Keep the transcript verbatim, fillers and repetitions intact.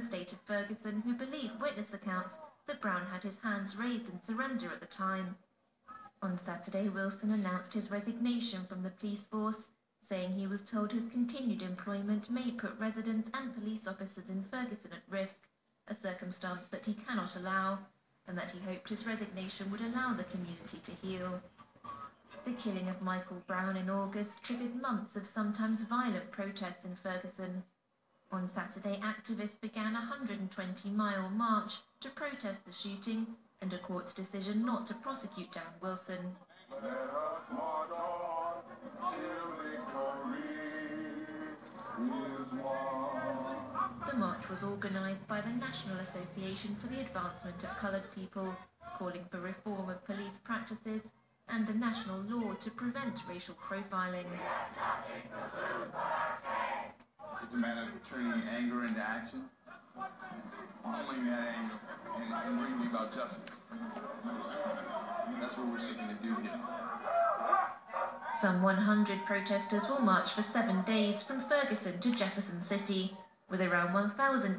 the state of Ferguson who believe witness accounts that Brown had his hands raised in surrender at the time. On Saturday, Wilson announced his resignation from the police force, saying he was told his continued employment may put residents and police officers in Ferguson at risk, a circumstance that he cannot allow, and that he hoped his resignation would allow the community to heal. The killing of Michael Brown in August triggered months of sometimes violent protests in Ferguson. On Saturday, activists began a one hundred twenty mile march to protest the shooting and a court's decision not to prosecute Jack Wilson. Let us march on till victory is won. The march was organised by the National Association for the Advancement of Colored People, calling for reform of police practices and a national law to prevent racial profiling. It's a matter of turning anger into action, calming that anger, and, and really about justice. That's what we're seeking to do here. Some one hundred protesters will march for seven days from Ferguson to Jefferson City, with around one thousand